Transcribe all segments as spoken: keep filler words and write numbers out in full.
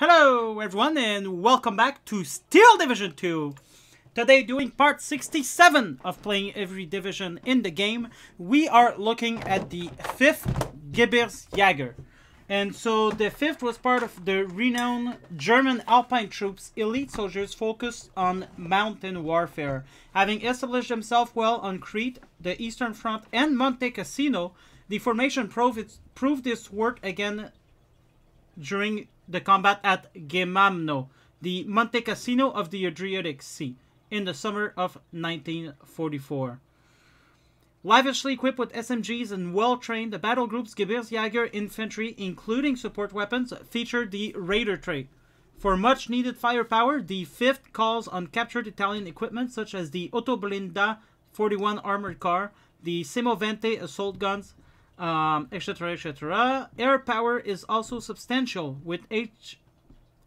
Hello everyone and welcome back to Steel Division two! Today doing part sixty-seven of playing every division in the game. We are looking at the fifth Gebirgsjäger. And so the fifth was part of the renowned German Alpine troops, elite soldiers focused on mountain warfare. Having established themselves well on Crete, the Eastern Front and Monte Cassino, the formation proved, proved its worth again during the combat at Gemmano, the Monte Cassino of the Adriatic Sea, in the summer of nineteen forty-four. Lavishly equipped with S M Gs and well-trained, the battle group's Gebirgsjäger infantry, including support weapons, featured the raider trait. For much-needed firepower, the fifth calls on captured Italian equipment such as the Autoblinda forty-one armored car, the Semovente assault guns, Um, et cetera, et cetera. Air power is also substantial, with H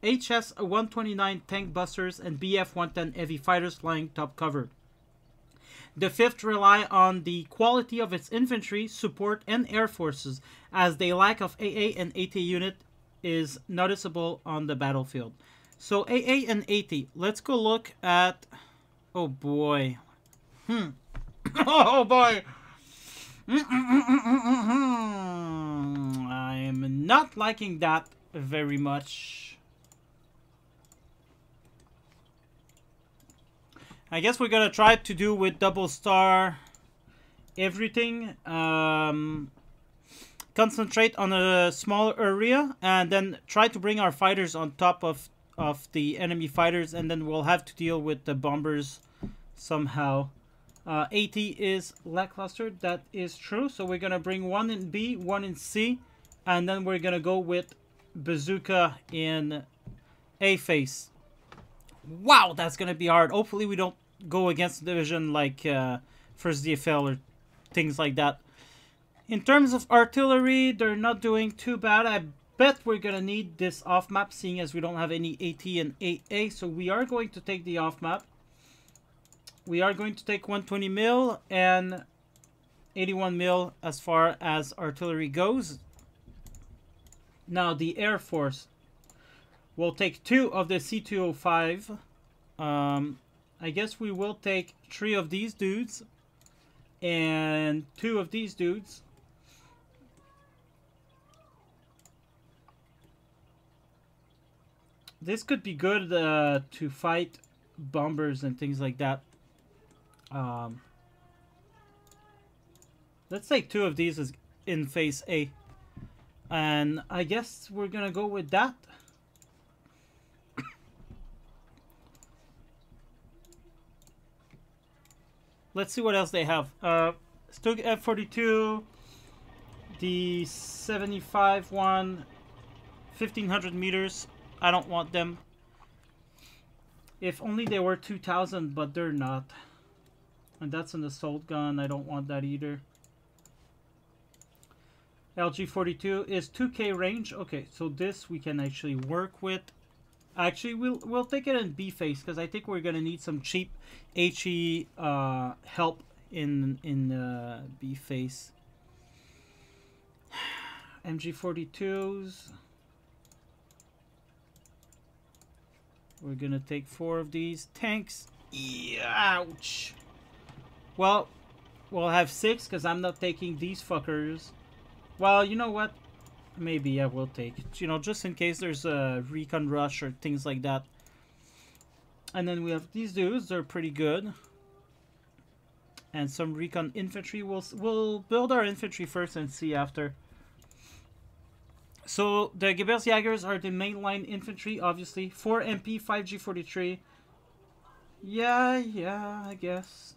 HS one twenty-nine tank busters and B F one ten heavy fighters flying top cover. The fifth rely on the quality of its infantry, support, and air forces, as the lack of A A and AT unit is noticeable on the battlefield. So A A and AT. Let's go look at. Oh boy. Hmm. oh boy. I am not liking that very much. I guess we're gonna try to do with double star everything. Um, concentrate on a smaller area and then try to bring our fighters on top of, of the enemy fighters, and then we'll have to deal with the bombers somehow. Uh, AT is lackluster, that is true, so we're gonna bring one in B, one in C, and then we're gonna go with bazooka in A phase. Wow, that's gonna be hard. Hopefully we don't go against division like uh, first D F L or things like that. In terms of artillery, they're not doing too bad. I bet we're gonna need this off map, seeing as we don't have any AT and A A, so we are going to take the off map. We are going to take one twenty mil and eighty-one mil as far as artillery goes. Now the Air Force will take two of the C two oh five. Um, I guess we will take three of these dudes and two of these dudes. This could be good uh, to fight bombers and things like that. Um, let's take two of these as in phase A, and I guess we're gonna go with that. Let's see what else they have. Uh, Stug F forty-two, the seventy-five one, fifteen hundred meters. I don't want them. If only they were two thousand, but they're not. And that's an assault gun. I don't want that either. L G forty-two is two K range. Okay, so this we can actually work with. Actually, we'll we'll take it in B phase, because I think we're gonna need some cheap HE uh, help in in uh, B phase. M G forty-twos. We're gonna take four of these tanks. Yeah, ouch. Well, we'll have six, because I'm not taking these fuckers. Well, you know what? Maybe I will take it, you know, just in case there's a recon rush or things like that. And then we have these dudes. They're pretty good. And some recon infantry. We'll, we'll build our infantry first and see after. So the Gebirgsjägers are the mainline infantry, obviously. four M P, five G forty-three. Yeah, yeah, I guess.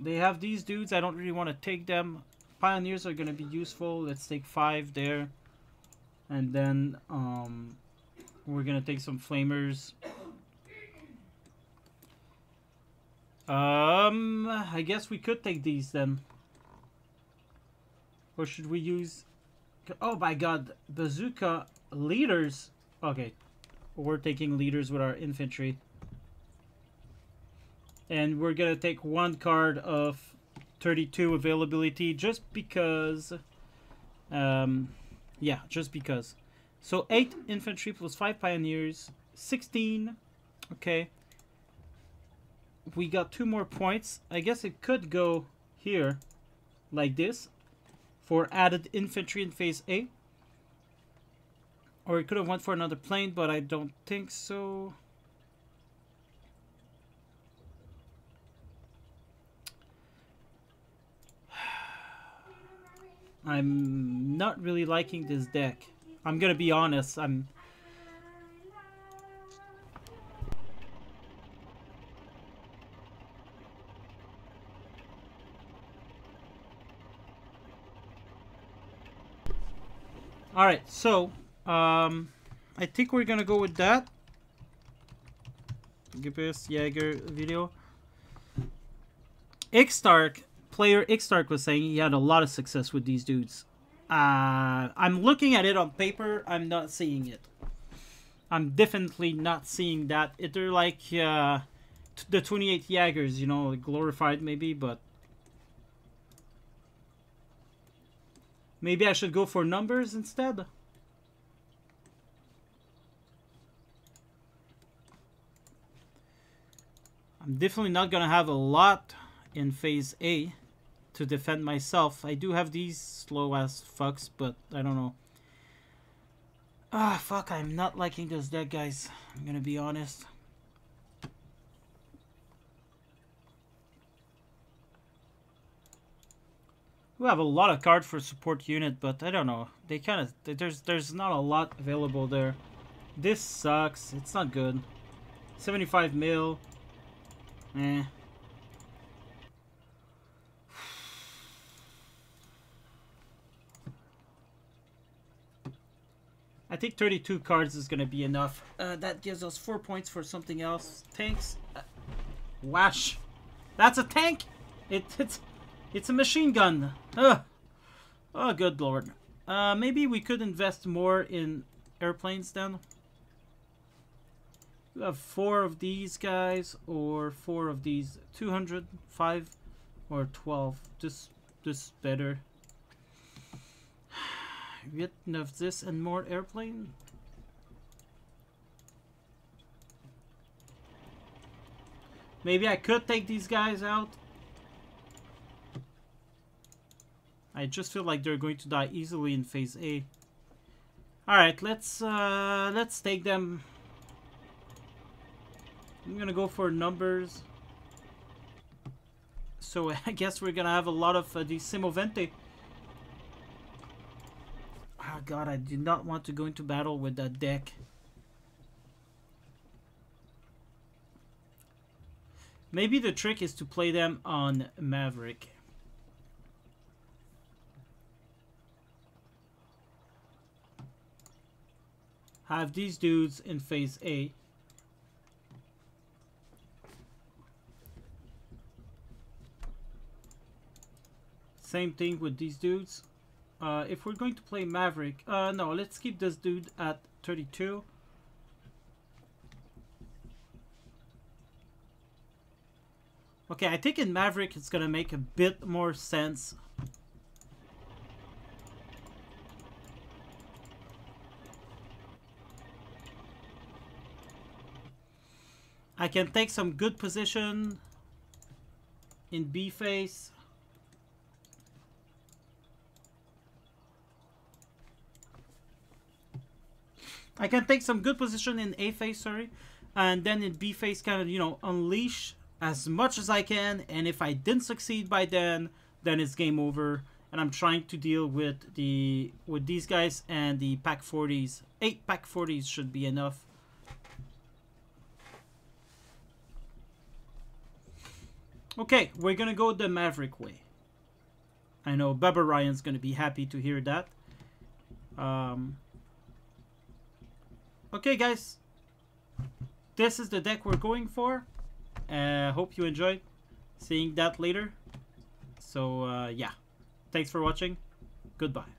They have these dudes. I don't really want to take them. Pioneers are going to be useful. Let's take five there. And then um, we're going to take some flamers. Um, I guess we could take these then. Or should we use... Oh my god. Bazooka leaders. Okay. We're taking leaders with our infantry. And we're going to take one card of thirty-two availability, just because, um, yeah, just because. So eight infantry plus five pioneers, sixteen. Okay, we got two more points. I guess it could go here like this for added infantry in phase A, or it could have went for another plane, but I don't think so. I'm not really liking this deck. I'm gonna be honest. I'm all right. So, um, I think we're gonna go with that Gebirgsjäger video. Ixtark. Player Ixtark was saying he had a lot of success with these dudes. Uh, I'm looking at it on paper. I'm not seeing it. I'm definitely not seeing that. It, they're like uh, the twenty-eight Jaegers, you know, glorified maybe, but... Maybe I should go for numbers instead? I'm definitely not going to have a lot in phase A. To defend myself. I do have these slow ass fucks, but I don't know. Ah, fuck, I'm not liking this deck, guys. I'm gonna be honest. We have a lot of cards for support unit, but I don't know. They kind of there's there's not a lot available there. This sucks. It's not good. seventy-five mil. Eh. I think thirty-two cards is going to be enough. Uh, that gives us four points for something else. Tanks. Uh, wash. That's a tank. It, it's it's a machine gun. Ugh. Oh, good lord. Uh, maybe we could invest more in airplanes then. We have four of these guys or four of these. two hundred, five, or twelve. This, this is better. Get enough this and more airplane. Maybe I could take these guys out. I just feel like they're going to die easily in phase A. All right, let's uh, let's take them. I'm gonna go for numbers. So I guess we're gonna have a lot of uh, these Semovente. Oh god, I do not want to go into battle with that deck. Maybe the trick is to play them on Maverick. Have these dudes in phase A. Same thing with these dudes. Uh, if we're going to play Maverick, uh, no, let's keep this dude at thirty-two. Okay, I think in Maverick it's gonna make a bit more sense. I can take some good position in B phase. I can take some good position in A phase, sorry, and then in B phase kind of, you know, unleash as much as I can, and if I didn't succeed by then, then it's game over, and I'm trying to deal with the with these guys and the Pack forties. Eight Pack forties should be enough. Okay, we're going to go the Maverick way. I know Bubba Ryan's going to be happy to hear that. Um... Okay, guys, this is the deck we're going for. Uh, hope you enjoyed seeing that later. So, uh, yeah, thanks for watching. Goodbye.